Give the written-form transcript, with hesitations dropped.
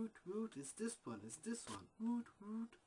woot woot, it's this one, it's this one, woot woot.